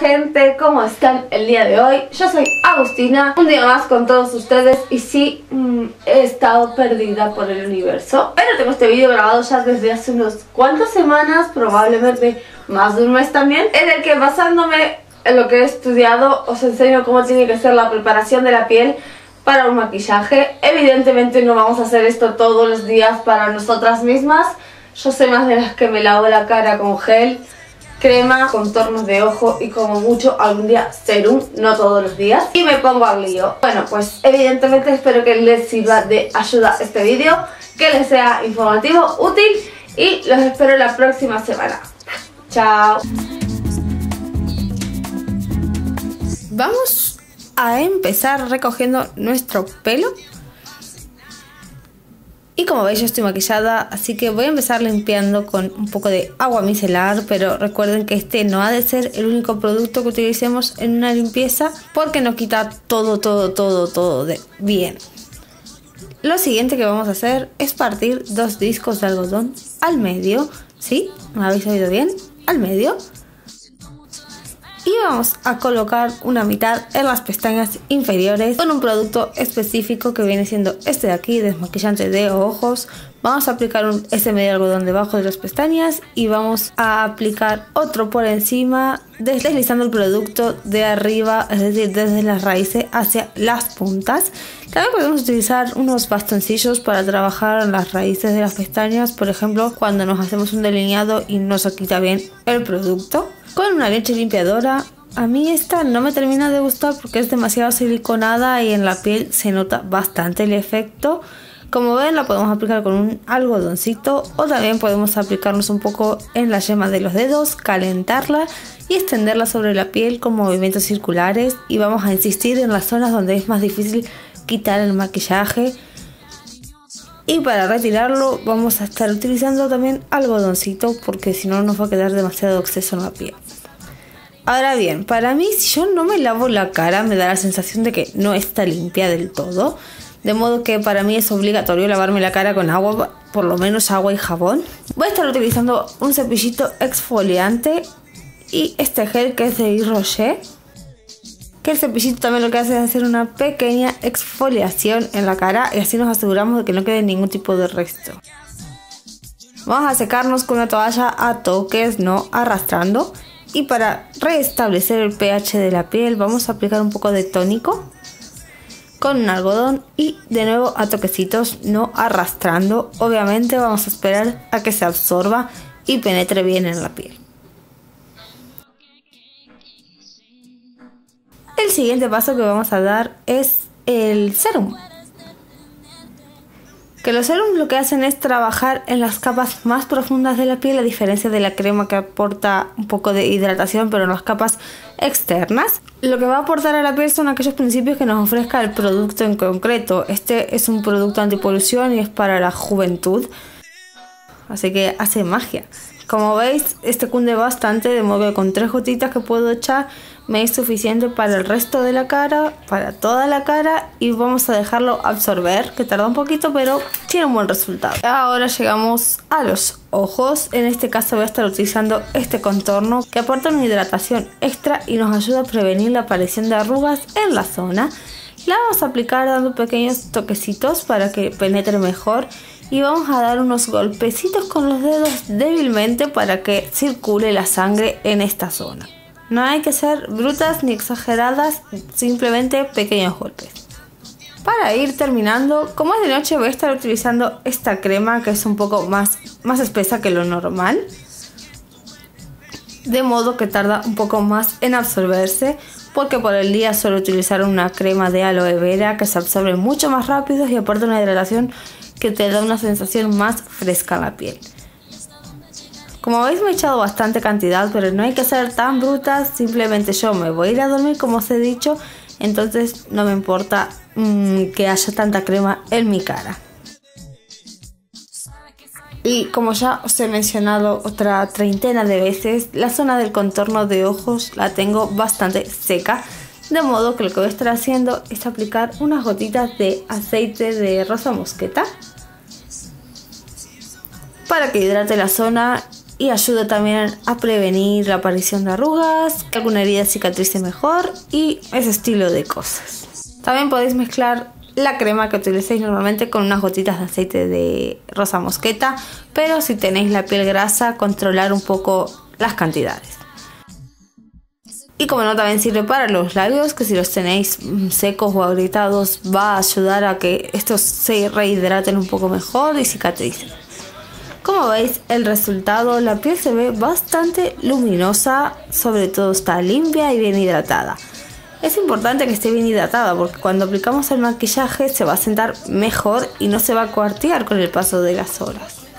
Hola gente, ¿cómo están el día de hoy? Yo soy Agustina, un día más con todos ustedes. Y sí, he estado perdida por el universo, pero tengo este video grabado ya desde hace unos cuantas semanas, probablemente más de un mes también, en el que basándome en lo que he estudiado os enseño cómo tiene que ser la preparación de la piel para un maquillaje. Evidentemente no vamos a hacer esto todos los días para nosotras mismas. Yo soy más de las que me lavo la cara con gel, crema, contornos de ojo y como mucho algún día serum, no todos los días, y me pongo al lío. Bueno, pues evidentemente espero que les sirva de ayuda este vídeo, que les sea informativo, útil, y los espero la próxima semana. Chao. Vamos a empezar recogiendo nuestro pelo. Y como veis, yo estoy maquillada, así que voy a empezar limpiando con un poco de agua micelar, pero recuerden que este no ha de ser el único producto que utilicemos en una limpieza, porque no quita todo de bien. Lo siguiente que vamos a hacer es partir dos discos de algodón al medio, ¿sí? ¿Me habéis oído bien? Al medio. Y vamos a colocar una mitad en las pestañas inferiores con un producto específico que viene siendo este de aquí, desmaquillante de ojos. Vamos a aplicar ese medio algodón debajo de las pestañas y vamos a aplicar otro por encima, deslizando el producto de arriba, es decir, desde las raíces hacia las puntas. También podemos utilizar unos bastoncillos para trabajar las raíces de las pestañas, por ejemplo, cuando nos hacemos un delineado y no se quita bien el producto. Con una leche limpiadora, a mí esta no me termina de gustar porque es demasiado siliconada y en la piel se nota bastante el efecto. Como ven, la podemos aplicar con un algodoncito o también podemos aplicarnos un poco en la yema de los dedos, calentarla y extenderla sobre la piel con movimientos circulares, y vamos a insistir en las zonas donde es más difícil quitar el maquillaje. Y para retirarlo vamos a estar utilizando también algodoncito, porque si no nos va a quedar demasiado exceso en la piel. Ahora bien, para mí, si yo no me lavo la cara, me da la sensación de que no está limpia del todo. De modo que para mí es obligatorio lavarme la cara con agua, por lo menos agua y jabón. Voy a estar utilizando un cepillito exfoliante y este gel que es de Yves Rocher. Que el cepillito también lo que hace es hacer una pequeña exfoliación en la cara y así nos aseguramos de que no quede ningún tipo de resto. Vamos a secarnos con una toalla a toques, no arrastrando. Y para restablecer el pH de la piel vamos a aplicar un poco de tónico con un algodón y de nuevo a toquecitos, no arrastrando. Obviamente vamos a esperar a que se absorba y penetre bien en la piel. El siguiente paso que vamos a dar es el serum. Que los serums lo que hacen es trabajar en las capas más profundas de la piel, a diferencia de la crema que aporta un poco de hidratación, pero en las capas externas. Lo que va a aportar a la piel son aquellos principios que nos ofrezca el producto en concreto. Este es un producto antipolución y es para la juventud, así que hace magia. Como veis, este cunde bastante, de modo que con tres gotitas que puedo echar me es suficiente para el resto de la cara, para toda la cara, y vamos a dejarlo absorber, que tarda un poquito, pero tiene un buen resultado. Ahora llegamos a los ojos. En este caso voy a estar utilizando este contorno que aporta una hidratación extra y nos ayuda a prevenir la aparición de arrugas en la zona. La vamos a aplicar dando pequeños toquecitos para que penetre mejor y vamos a dar unos golpecitos con los dedos débilmente para que circule la sangre en esta zona. No hay que ser brutas ni exageradas, simplemente pequeños golpes. Para ir terminando, como es de noche voy a estar utilizando esta crema que es un poco más espesa que lo normal, de modo que tarda un poco más en absorberse, porque por el día suelo utilizar una crema de aloe vera que se absorbe mucho más rápido y aporta una hidratación que te da una sensación más fresca en la piel. Como veis, me he echado bastante cantidad, pero no hay que ser tan brutas, simplemente yo me voy a ir a dormir como os he dicho, entonces no me importa que haya tanta crema en mi cara. Y como ya os he mencionado otra treintena de veces, la zona del contorno de ojos la tengo bastante seca, de modo que lo que voy a estar haciendo es aplicar unas gotitas de aceite de rosa mosqueta para que hidrate la zona y ayuda también a prevenir la aparición de arrugas, que alguna herida cicatrice mejor y ese estilo de cosas. También podéis mezclar la crema que utilicéis normalmente con unas gotitas de aceite de rosa mosqueta, pero si tenéis la piel grasa, controlar un poco las cantidades. Y como no, también sirve para los labios, que si los tenéis secos o agrietados va a ayudar a que estos se rehidraten un poco mejor y cicatricen. Como veis, el resultado, la piel se ve bastante luminosa, sobre todo está limpia y bien hidratada. Es importante que esté bien hidratada porque cuando aplicamos el maquillaje se va a sentar mejor y no se va a cuartear con el paso de las horas.